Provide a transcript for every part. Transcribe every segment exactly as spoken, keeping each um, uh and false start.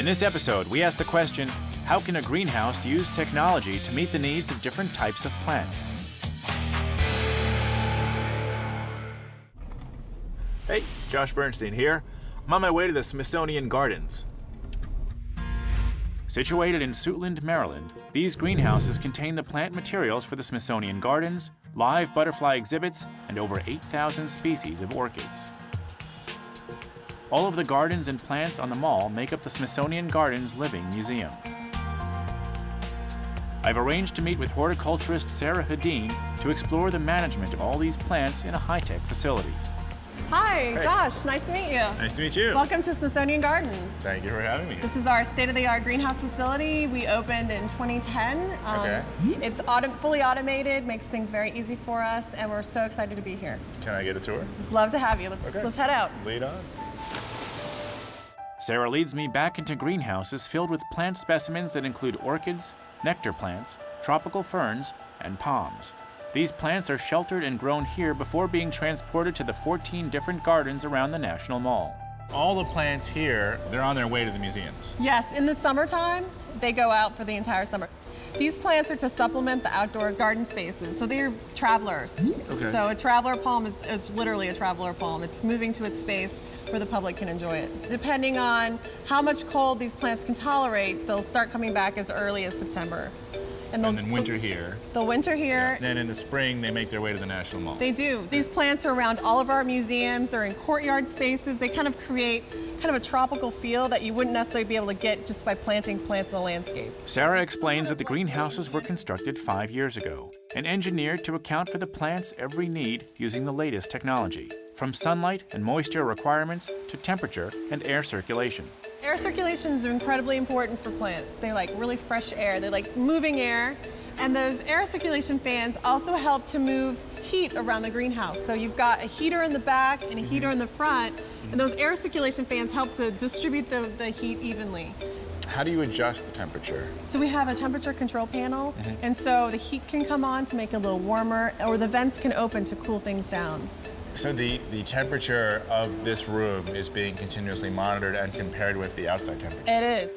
In this episode, we ask the question, how can a greenhouse use technology to meet the needs of different types of plants? Hey, Josh Bernstein here. I'm on my way to the Smithsonian Gardens. Situated in Suitland, Maryland, these greenhouses contain the plant materials for the Smithsonian Gardens, live butterfly exhibits, and over eight thousand species of orchids. All of the gardens and plants on the mall make up the Smithsonian Gardens Living Museum. I've arranged to meet with horticulturist Sarah Hadin to explore the management of all these plants in a high-tech facility. Hi, hey. Josh, nice to meet you. Nice to meet you. Welcome to Smithsonian Gardens. Thank you for having me. This is our state-of-the-art greenhouse facility. We opened in twenty ten. Um, okay. It's auto fully automated, makes things very easy for us, and we're so excited to be here. Can I get a tour? Love to have you. Let's, okay. let's head out. Lead on. Sarah leads me back into greenhouses filled with plant specimens that include orchids, nectar plants, tropical ferns, and palms. These plants are sheltered and grown here before being transported to the fourteen different gardens around the National Mall. All the plants here, they're on their way to the museums. Yes, in the summertime, they go out for the entire summer. These plants are to supplement the outdoor garden spaces, so they're travelers. Okay. So a traveler palm is, is literally a traveler palm. It's moving to its space where the public can enjoy it. Depending on how much cold these plants can tolerate, they'll start coming back as early as September. And, and then winter here. The winter here. Yeah. And then in the spring, they make their way to the National Mall. They do. These plants are around all of our museums. They're in courtyard spaces. They kind of create kind of a tropical feel that you wouldn't necessarily be able to get just by planting plants in the landscape. Sarah explains that the greenhouses were constructed five years ago and engineered to account for the plant's every need using the latest technology, from sunlight and moisture requirements to temperature and air circulation. Air circulation is incredibly important for plants. They like really fresh air. They like moving air. And those air circulation fans also help to move heat around the greenhouse. So you've got a heater in the back and a heater in the front. And those air circulation fans help to distribute the, the heat evenly. How do you adjust the temperature? So we have a temperature control panel. Mm-hmm. And so the heat can come on to make it a little warmer, or the vents can open to cool things down. So the, the temperature of this room is being continuously monitored and compared with the outside temperature? It is.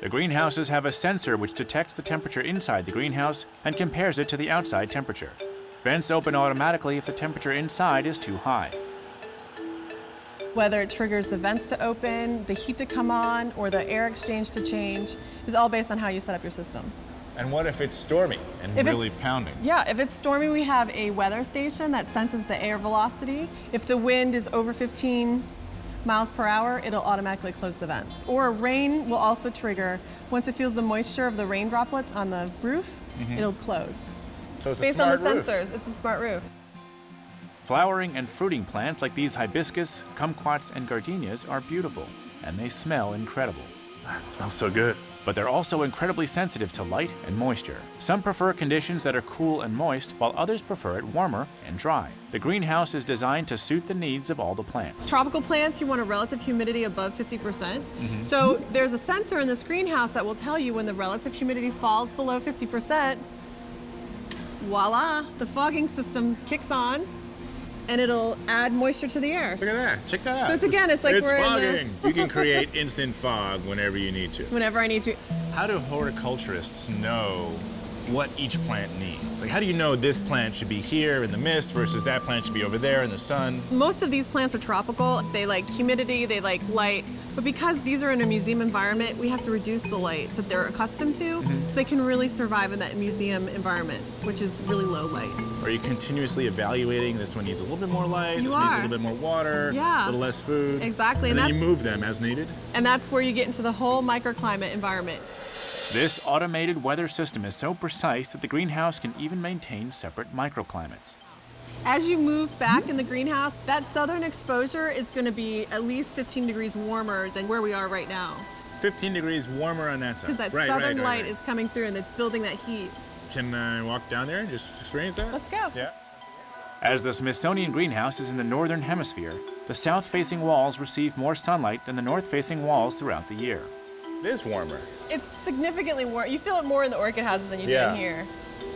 The greenhouses have a sensor which detects the temperature inside the greenhouse and compares it to the outside temperature. Vents open automatically if the temperature inside is too high. Whether it triggers the vents to open, the heat to come on, or the air exchange to change is all based on how you set up your system. And what if it's stormy and if really pounding? Yeah, if it's stormy, we have a weather station that senses the air velocity. If the wind is over fifteen miles per hour, it'll automatically close the vents. Or rain will also trigger, once it feels the moisture of the rain droplets on the roof, mm-hmm. it'll close. So it's Based a smart on the roof. sensors, it's a smart roof. Flowering and fruiting plants like these hibiscus, kumquats, and gardenias are beautiful, and they smell incredible. That smells so good. But they're also incredibly sensitive to light and moisture. Some prefer conditions that are cool and moist, while others prefer it warmer and dry. The greenhouse is designed to suit the needs of all the plants. Tropical plants, you want a relative humidity above fifty percent. Mm-hmm. So there's a sensor in this greenhouse that will tell you when the relative humidity falls below fifty percent, voila, the fogging system kicks on, and it'll add moisture to the air. Look at that, check that out. So it's again, it's like it's we're fogging. In the... You can create instant fog whenever you need to. Whenever I need to. How do horticulturists know what each plant needs? Like, how do you know this plant should be here in the mist versus that plant should be over there in the sun? Most of these plants are tropical. They like humidity, they like light. But because these are in a museum environment, we have to reduce the light that they're accustomed to, mm-hmm. so they can really survive in that museum environment, which is really low light. Are you continuously evaluating this one needs a little bit more light, you this one needs a little bit more water, yeah. a little less food? Exactly. And, and then you move them as needed? And that's where you get into the whole microclimate environment. This automated weather system is so precise that the greenhouse can even maintain separate microclimates. As you move back in the greenhouse, that southern exposure is going to be at least fifteen degrees warmer than where we are right now. fifteen degrees warmer on that side. Because that right, southern right, light right. is coming through and it's building that heat. Can I walk down there and just experience that? Let's go. Yeah. As the Smithsonian Greenhouse is in the northern hemisphere, the south-facing walls receive more sunlight than the north-facing walls throughout the year. It is warmer. It's significantly warmer. You feel it more in the orchid houses than you do yeah. in here.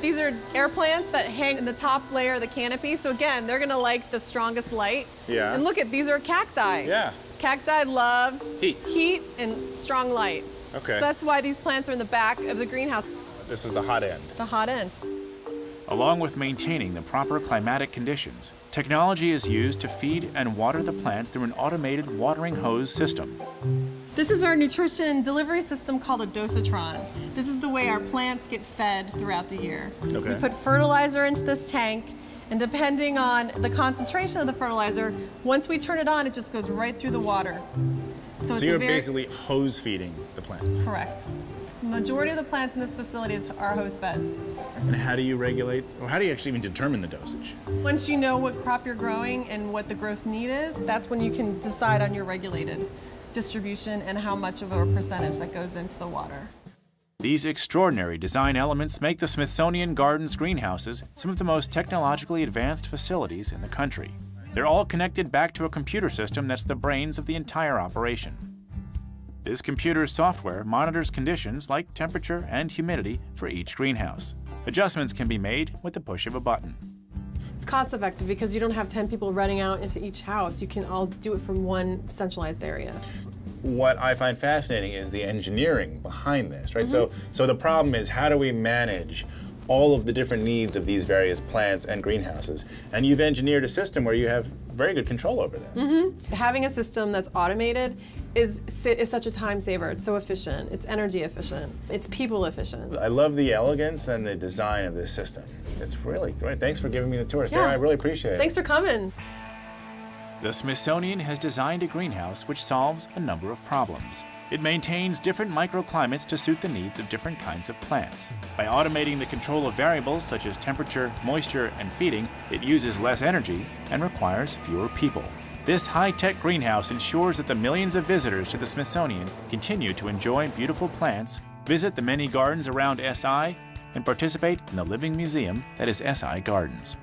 These are air plants that hang in the top layer of the canopy. So again, they're gonna like the strongest light. Yeah. And look at, these are cacti. Yeah. Cacti love heat, heat and strong light. Okay. So that's why these plants are in the back of the greenhouse. This is the hot end. The hot end. Along with maintaining the proper climatic conditions, technology is used to feed and water the plant through an automated watering hose system. This is our nutrition delivery system called a Dosatron. This is the way our plants get fed throughout the year. Okay. We put fertilizer into this tank, and depending on the concentration of the fertilizer, once we turn it on, it just goes right through the water. So, so it's you're very... basically hose feeding the plants. Correct. The majority of the plants in this facility are hose fed. And how do you regulate, or how do you actually even determine the dosage? Once you know what crop you're growing and what the growth need is, that's when you can decide on your regulated distribution and how much of a percentage that goes into the water. These extraordinary design elements make the Smithsonian Gardens greenhouses some of the most technologically advanced facilities in the country. They're all connected back to a computer system that's the brains of the entire operation. This computer's software monitors conditions like temperature and humidity for each greenhouse. Adjustments can be made with the push of a button. It's cost-effective because you don't have ten people running out into each house. You can all do it from one centralized area. What I find fascinating is the engineering behind this, right? Mm-hmm. So, so the problem is, how do we manage all of the different needs of these various plants and greenhouses? And you've engineered a system where you have very good control over that. Mm-hmm. Having a system that's automated is, is such a time saver. It's so efficient. It's energy efficient. It's people efficient. I love the elegance and the design of this system. It's really great. Thanks for giving me the tour, yeah. Sarah. I really appreciate it. Thanks for coming. The Smithsonian has designed a greenhouse which solves a number of problems. It maintains different microclimates to suit the needs of different kinds of plants. By automating the control of variables such as temperature, moisture, and feeding, it uses less energy and requires fewer people. This high-tech greenhouse ensures that the millions of visitors to the Smithsonian continue to enjoy beautiful plants, visit the many gardens around S I, and participate in the living museum that is S I Gardens.